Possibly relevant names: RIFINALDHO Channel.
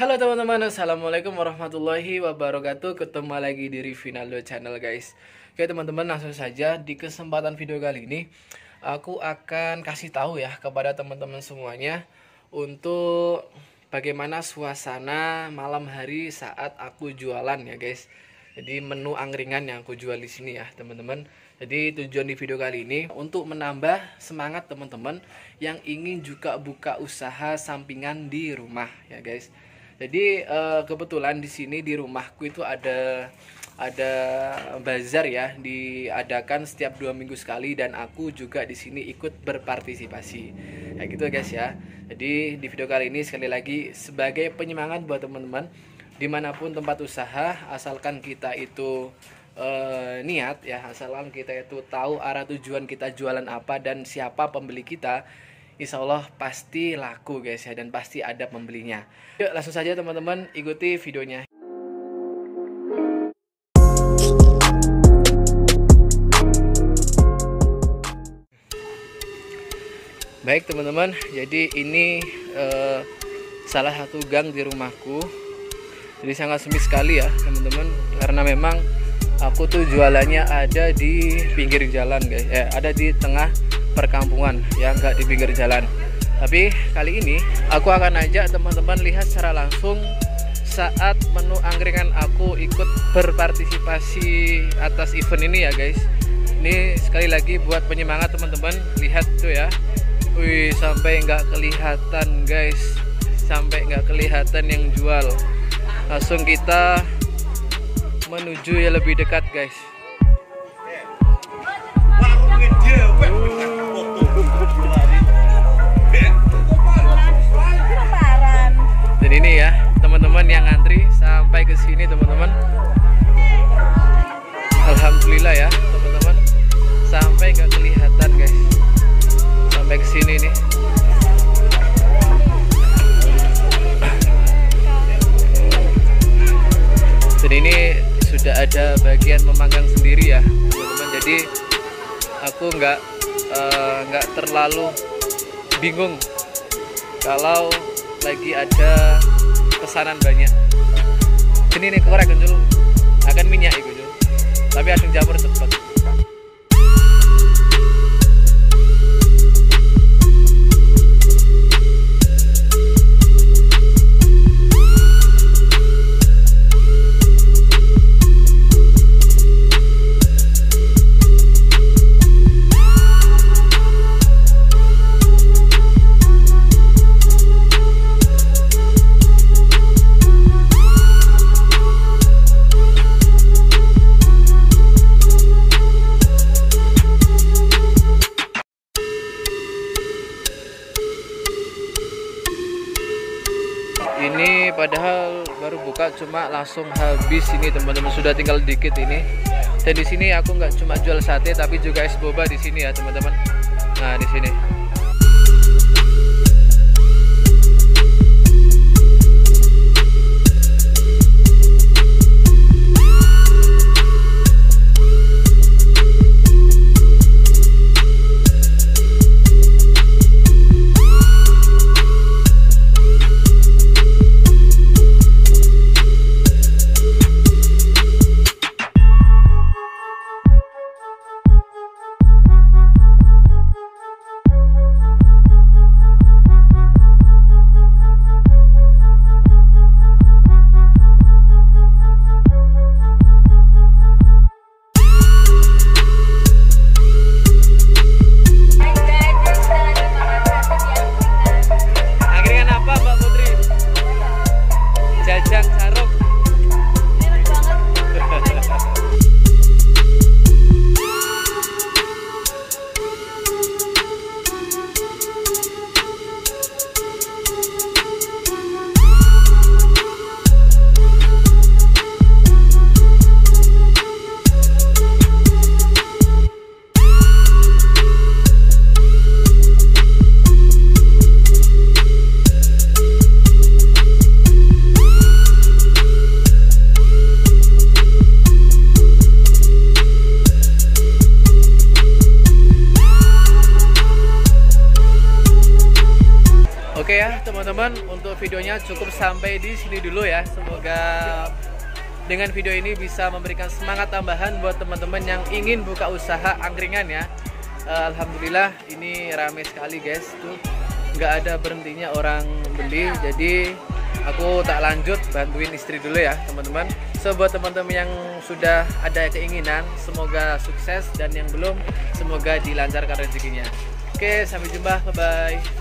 Halo teman-teman, assalamualaikum warahmatullahi wabarakatuh. Ketemu lagi di RIFINALDHO Channel guys. Oke teman-teman, langsung saja di kesempatan video kali ini aku akan kasih tahu ya kepada teman-teman semuanya untuk bagaimana suasana malam hari saat aku jualan ya guys. Jadi menu angkringan yang aku jual di sini ya teman-teman. Jadi tujuan di video kali ini untuk menambah semangat teman-teman yang ingin juga buka usaha sampingan di rumah ya guys. Jadi kebetulan di sini di rumahku itu ada bazar ya, diadakan setiap 2 minggu sekali, dan aku juga di sini ikut berpartisipasi. Ya gitu guys ya. Jadi di video kali ini sekali lagi sebagai penyemangat buat teman-teman dimanapun tempat usaha, asalkan kita itu niat ya, asalkan kita itu tahu arah tujuan kita jualan apa dan siapa pembeli kita. Insya Allah pasti laku guys ya, dan pasti ada pembelinya. Yuk langsung saja teman-teman ikuti videonya. Baik teman-teman, jadi ini salah satu gang di rumahku. Jadi sangat sempit sekali ya teman-teman, karena memang aku tuh jualannya ada di pinggir jalan guys, ada di tengah perkampungan ya, nggak di pinggir jalan. Tapi kali ini aku akan ajak teman-teman lihat secara langsung saat menu angkringan aku ikut berpartisipasi atas event ini ya guys. Ini sekali lagi buat penyemangat teman-teman, lihat tuh ya. Wih, sampai nggak kelihatan guys, sampai nggak kelihatan yang jual. Langsung kita menuju yang lebih dekat guys. Dan ini ya teman-teman yang antri sampai ke sini teman-teman. Alhamdulillah ya teman-teman, sampai nggak kelihatan guys, sampai ke sini nih. Dan ini sudah ada bagian memanggang sendiri ya teman-teman. Jadi aku nggak terlalu bingung kalau lagi ada pesanan banyak. Ini nih korek Gunjul, akan minyak itu Gunjul, tapi langsung jamur cepet. Ini padahal baru buka cuma langsung habis ini teman-teman, sudah tinggal dikit ini. Dan di sini aku nggak cuma jual sate tapi juga es boba di sini ya teman-teman. Nah di sini. videonya cukup sampai di sini dulu ya. Semoga dengan video ini bisa memberikan semangat tambahan buat teman-teman yang ingin buka usaha angkringan ya. Alhamdulillah ini rame sekali guys, tuh nggak ada berhentinya orang beli. Jadi aku tak lanjut, bantuin istri dulu ya teman-teman. So buat teman-teman yang sudah ada keinginan, semoga sukses, dan yang belum semoga dilancarkan rezekinya. Oke, sampai jumpa, bye-bye.